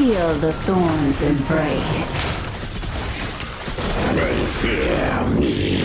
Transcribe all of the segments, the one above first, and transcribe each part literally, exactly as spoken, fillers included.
Feel the thorns embrace. They fear me.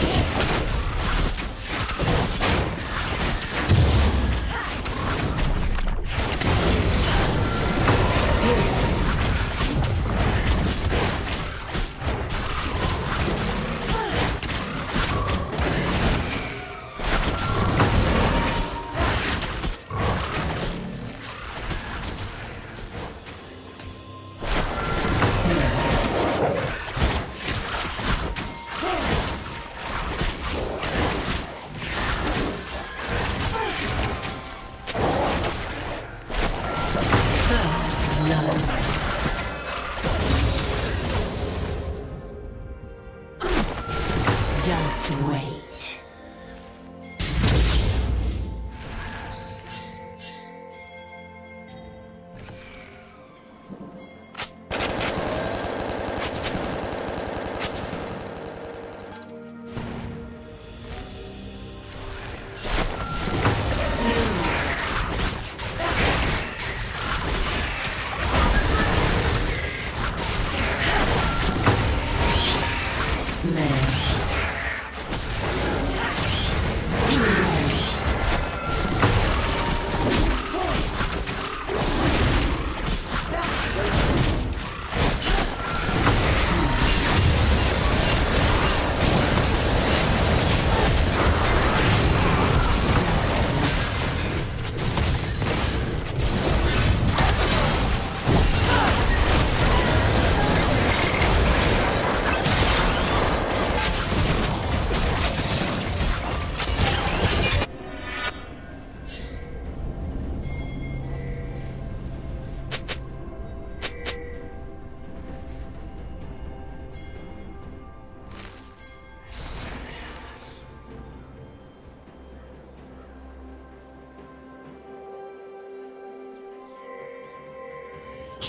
Just wait.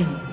dragon.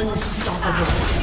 Unstoppable.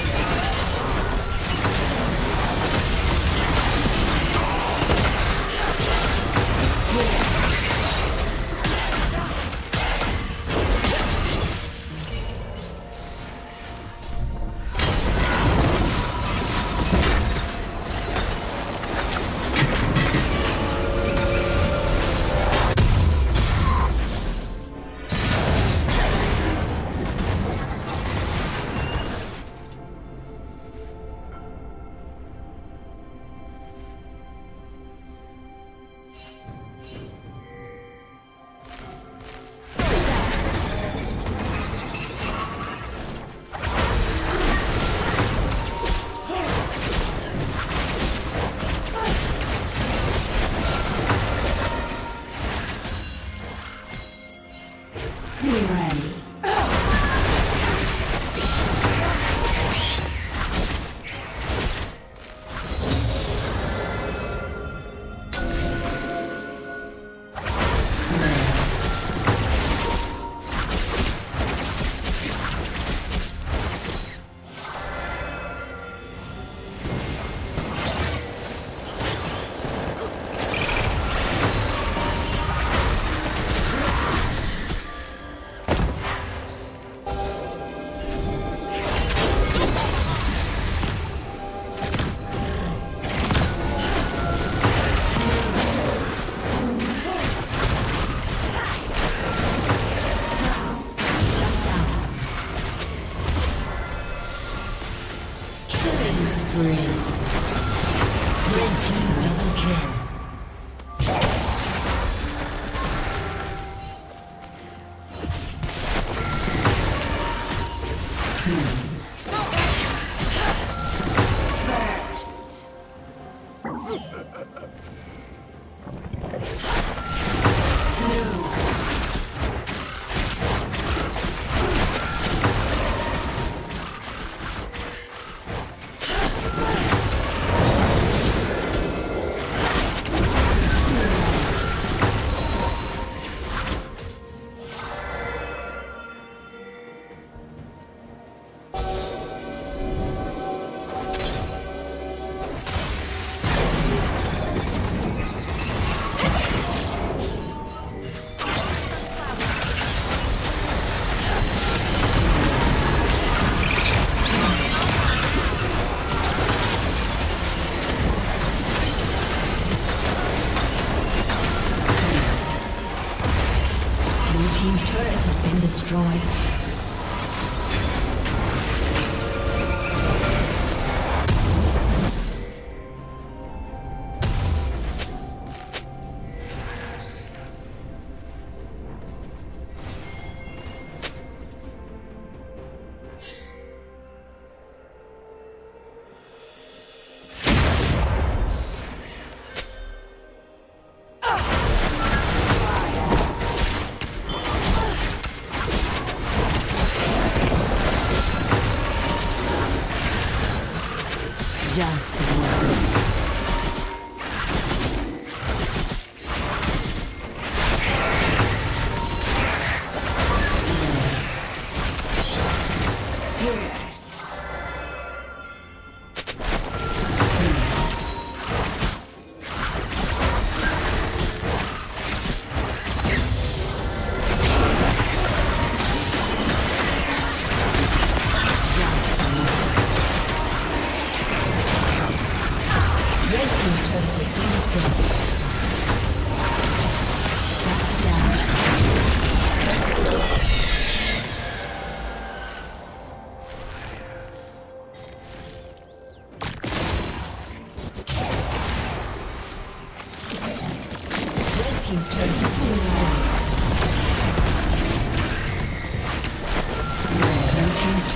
Destroyed.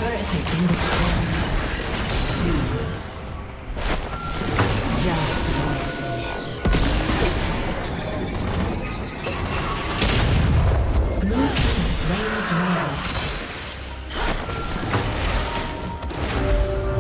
turret has been destroyed. Just wait. Blue team slain dragon. Blue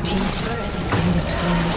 team's turret has been destroyed.